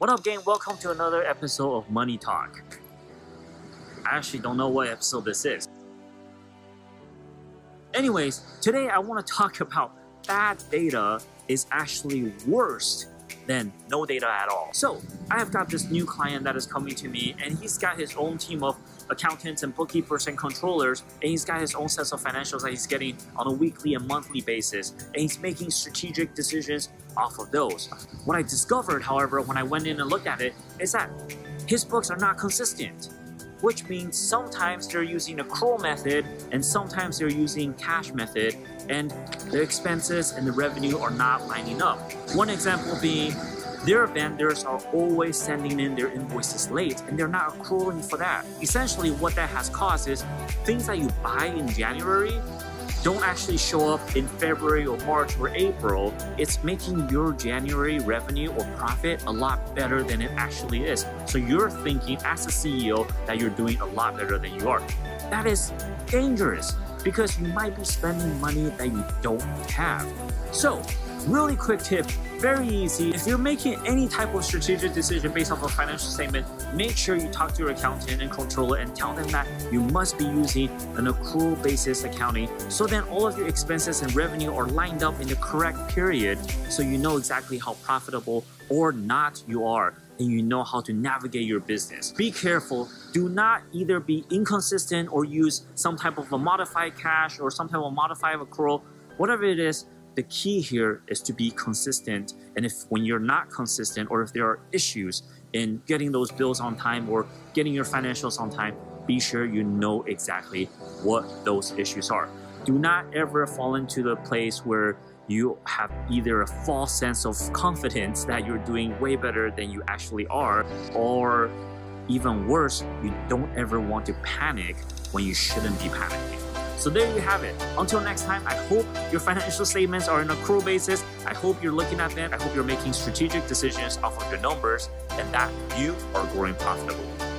What up, gang? Welcome to another episode of Money Talk. I actually don't know what episode this is. Anyways, today I want to talk about bad data is actually worse than no data at all. So I have got this new client that is coming to me, and he's got his own team of accountants and bookkeepers and controllers, and he's got his own sets of financials that he's getting on a weekly and monthly basis, and he's making strategic decisions off of those. What I discovered, however, when I went in and looked at it, is that his books are not consistent, which means sometimes they're using accrual method and sometimes they're using cash method, and the expenses and the revenue are not lining up. One example being, their vendors are always sending in their invoices late, and they're not accruing for that. Essentially, what that has caused is things that you buy in January don't actually show up in February or March or April. It's making your January revenue or profit a lot better than it actually is. So you're thinking as a CEO that you're doing a lot better than you are. That is dangerous because you might be spending money that you don't have. So really quick tip, very easy. If you're making any type of strategic decision based off a financial statement, make sure you talk to your accountant and controller and tell them that you must be using an accrual basis accounting, so then all of your expenses and revenue are lined up in the correct period, so you know exactly how profitable or not you are, and you know how to navigate your business. Be careful. Do not either be inconsistent or use some type of a modified cash or some type of modified accrual, whatever it is. The key here is to be consistent, and when you're not consistent, or if there are issues in getting those bills on time or getting your financials on time, be sure you know exactly what those issues are. Do not ever fall into the place where you have either a false sense of confidence that you're doing way better than you actually are, or even worse, you don't ever want to panic when you shouldn't be panicking. So there you have it. Until next time, I hope your financial statements are on an accrual basis. I hope you're looking at them. I hope you're making strategic decisions off of your numbers, and that you are growing profitably.